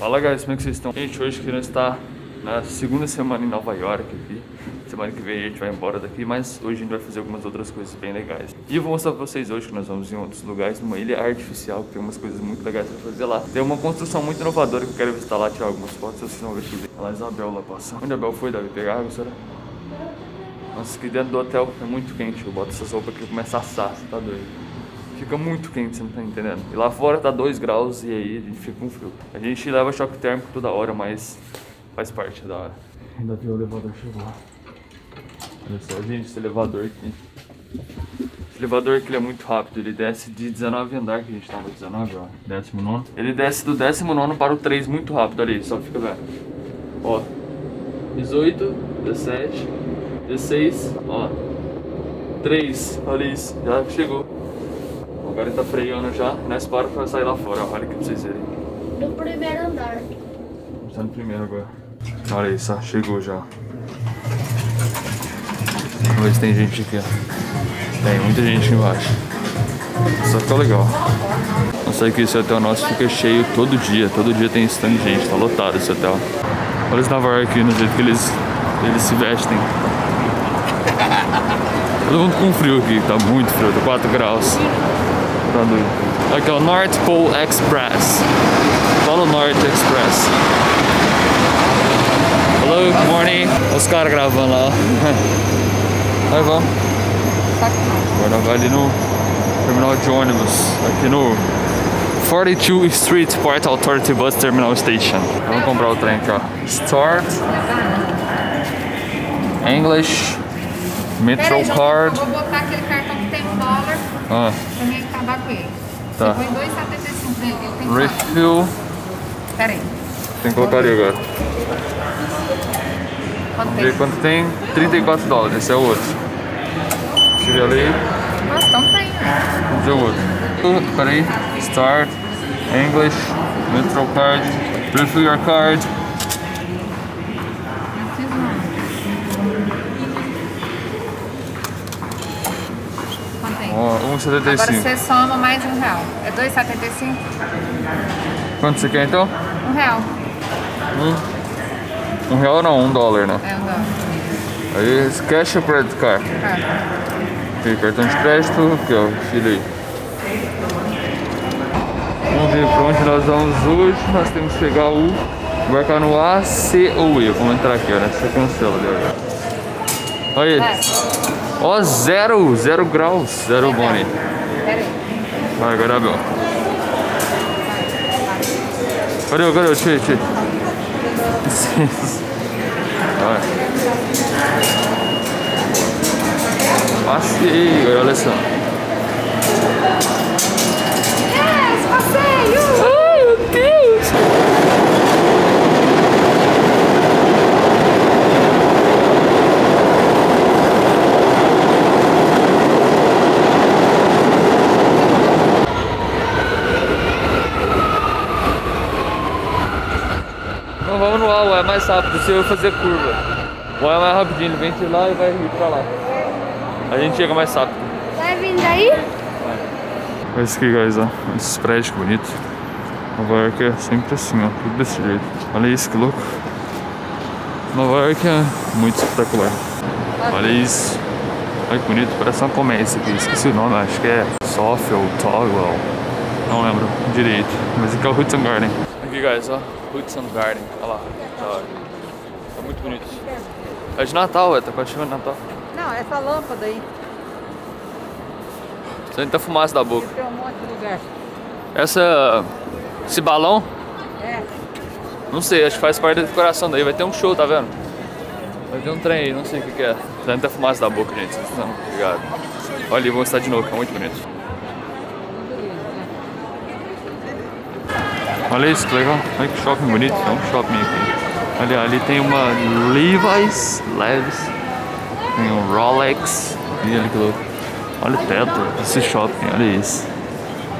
Fala, guys, como é que vocês estão? Gente, hoje que nós está na segunda semana em Nova York aqui. Semana que vem a gente vai embora daqui, mas hoje a gente vai fazer algumas outras coisas bem legais. E eu vou mostrar pra vocês hoje que nós vamos em outros lugares, numa ilha artificial, que tem umas coisas muito legais pra fazer lá. Tem uma construção muito inovadora que eu quero visitar lá, tirar algumas fotos, vocês vão ver aqui. Olha lá, Isabel lá passando. Onde a Abel foi, Davi? Pegar água, será? Nossa, aqui dentro do hotel é muito quente, eu boto essas roupas aqui e começa a assar, você tá doido. Fica muito quente, você não tá entendendo. E lá fora tá 2 graus e aí a gente fica com frio. A gente leva choque térmico toda hora, mas faz parte da hora. Ainda tem o elevador chegou lá. Olha só, gente, esse elevador aqui. Esse elevador aqui ele é muito rápido, ele desce de 19 andar, que a gente tava 19, ó, 19º. Ele desce do 19º para o 3 muito rápido ali, só fica vendo. Ó, 18, 17, 16, ó, 3, olha isso, já chegou. Agora ele tá freando já, nós paramos pra sair lá fora, olha aqui pra vocês verem. No primeiro andar. A gente tá no primeiro agora. Olha isso, ó, chegou já. Vamos ver se tem gente aqui, ó. Tem muita gente embaixo. Só que tá legal. Não sei que esse hotel nosso fica cheio todo dia tem stand de gente, tá lotado esse hotel. Olha esse Navarro aqui, no jeito que eles se vestem. Todo mundo com frio aqui, tá muito frio, tá 4 graus. Aqui é o North Pole Express. Fala o North Express. Hello, good morning. Os caras gravando lá. Aí vamos. Agora vai ali no terminal de ônibus. Aqui no 42 Street, Port Authority Bus Terminal Station. Vamos comprar o trem aqui, ó. Store. English. Metro Card. Vou botar aquele cartão que tem $1. Ah. Pra mim acabar com ele. Tá. Você põe 2,75 dele, eu tenho que refill. Pera aí. Tem que colocar ali agora. Quanto tem? Quanto tem? $34, esse é o outro. Tirei ali. Nossa, então tem, né? Esse é o outro. Pera aí. Start. English. Metro Card. Refill your card. Oh, 1,75. Agora você soma mais R$1. É 2,75. Quanto você quer então? R$1. R$1 não, $1, né? É $1. Aí, cash ou credit card? Aqui, cartão de crédito, aqui ó, filho aí. Vamos ver pra onde nós vamos hoje. Nós temos que pegar o... Embarcar no A, C ou E. Vamos entrar aqui, ó, né? Você cancela ali agora. Aí. É. Ó, oh, zero graus, zero Bonnie. Vai, agora Abel. Cadê, tira. Vai. Passei, olha só. Yes, passei! Ai, meu Deus! É mais rápido, se eu fazer curva. Vai mais rapidinho, ele vem de lá e vai vir pra lá. A gente chega mais rápido. Vai vindo daí? Vai. Olha isso aqui, guys, ó. Esses prédios bonitos. Nova York é sempre assim, ó. Tudo desse jeito. Olha isso, que louco. Nova York é muito espetacular. Olha isso. Olha que bonito, parece uma comédia aqui. Esqueci o nome, acho que é Sofiel, Togwell. Não lembro direito. Mas aqui é o Hudson's Garden. Aqui, guys, ó. Hudson's Garden, olha lá, tá muito bonito. É de Natal, tá quase chegando Natal. Não, essa lâmpada aí. Sente a fumaça da boca. Tem um monte de lugar. Esse balão? É. Não sei, acho que faz parte da decoração daí, vai ter um show, tá vendo? Vai ter um trem aí, não sei o que é. Sente a fumaça da boca, gente, vocês estão ligados. Olha ali, vou mostrar de novo, tá muito bonito. Olha isso, que legal. Olha que shopping bonito. É um shopping aqui. Olha, ali tem uma Levi's. Tem um Rolex. E olha que louco. Olha o teto desse shopping. Olha isso.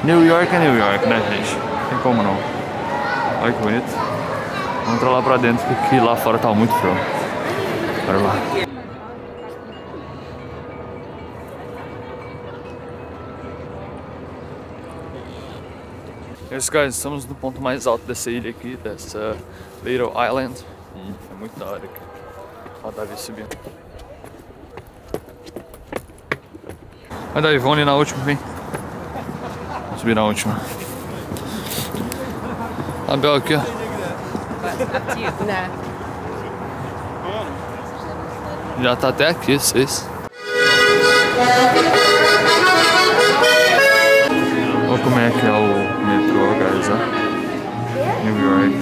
New York é New York, né, gente? Não tem como não. Olha que bonito. Vamos entrar lá pra dentro, porque lá fora tá muito frio. Bora lá. Yes guys, estamos no ponto mais alto dessa ilha aqui, dessa Little Island. É muito da hora aqui. Ó o Davi subindo. Vai Davi, vamos ali na última, vem. Vamos subir na última. Abel aqui, ó. Já tá até aqui, vocês. Olha como é que é o metrô, guys, ó. New York.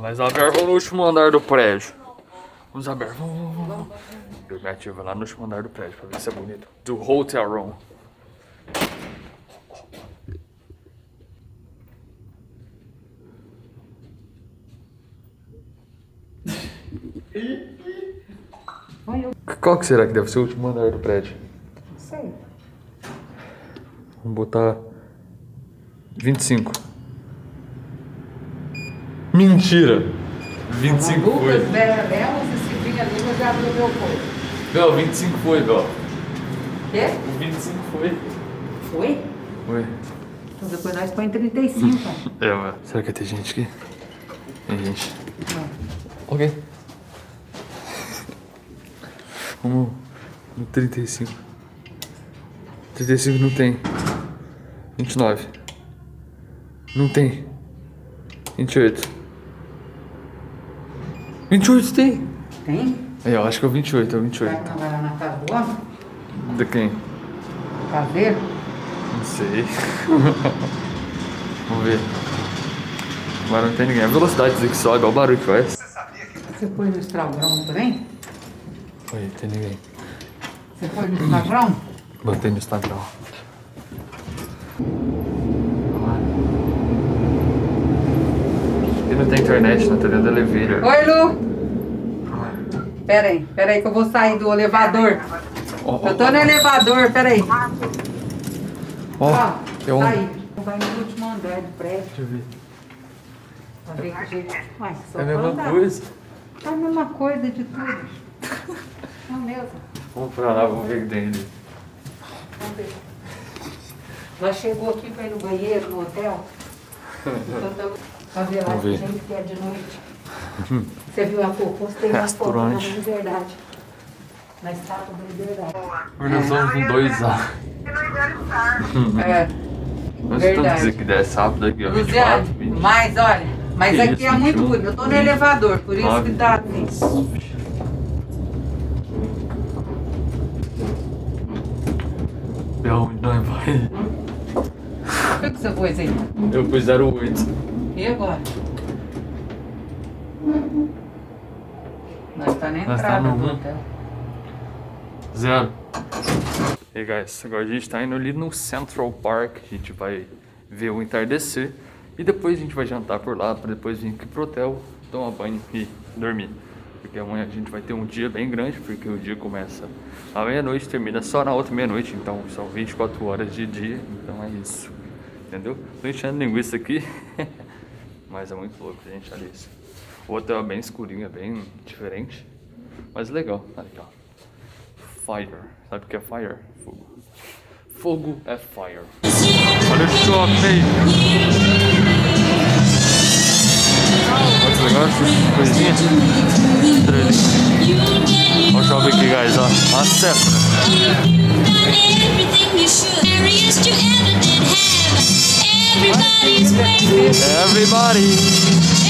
Mas Abel, vamos no último andar do prédio. Vamos, Abel, vamos. Eu me ativo lá no último andar do prédio pra ver se é bonito. Do Hotel Room. Qual que será que deve ser o último andar do prédio? Não sei. Vamos botar 25. Mentira! 25 foi. Lucas, Vera Bela, Cecilinha, Lima, já abriu meu corpo. Bel, 25 foi, Bel. Quê? O 25 foi. Foi? Foi. Então depois nós põe 35, tá? É, mas será que tem gente aqui? Tem gente. Não. Ok. Vamos no 35. 35 não tem. 29. Não tem. 28. 28 tem? Tem? É, eu acho que é o 28, é o 28. Vai trabalhar na casa do homem? De quem? Do caseiro? Não sei. Vamos ver. Agora não tem ninguém. A velocidade que sobe, olha o barulho que faz. Você pôs no estralgrão também? Oi, tem ninguém. Você foi no Instagram? Botei no Instagram. E não tem internet na TV da Leveira. Oi, Lu! Pera aí que eu vou sair do elevador. Oh, oh, eu tô no elevador, pera aí. Ó, eu saí. Vai no último andar do prédio. Deixa eu ver. Tá vendo que jeito? Ué, só pra andar. É a mesma coisa? É a mesma coisa de tudo. Não mesmo. Vamos pra lá, vamos ver o que tem ali. Vamos ver. Nós chegou aqui pra ir no banheiro, no hotel. Pra ver lá que gente quer de noite. Você viu a cocô? Você tem uma foto na Liberdade. Na Estátua da Liberdade. Nós somos com 2 A. É. Nós estamos dizendo que desce rápido aqui, ó. 24, 20. Mas olha, mas aqui é muito bonito. Eu tô no elevador, por isso que tá assim. Onde nós vai? O que você pôs aí? Eu pus 08. E agora? Nós tá na entrada do hotel. 0. E aí, guys, agora a gente tá indo ali no Central Park. A gente vai ver o entardecer. E depois a gente vai jantar por lá, pra depois vir aqui pro hotel, tomar banho e dormir. Porque amanhã a gente vai ter um dia bem grande, porque o dia começa à meia-noite, termina só na outra meia-noite, então são 24 horas de dia, então é isso, entendeu? Tô enchendo linguiça aqui, mas é muito louco, gente, olha isso. O hotel é bem escurinho, é bem diferente, mas legal, olha aqui, ó. Fire, sabe o que é fire? Fogo. Fogo é fire. Olha o shopping! Olha que legal, coisinha. Olha o shopping aqui, guys, ó. A Sephora. Everybody.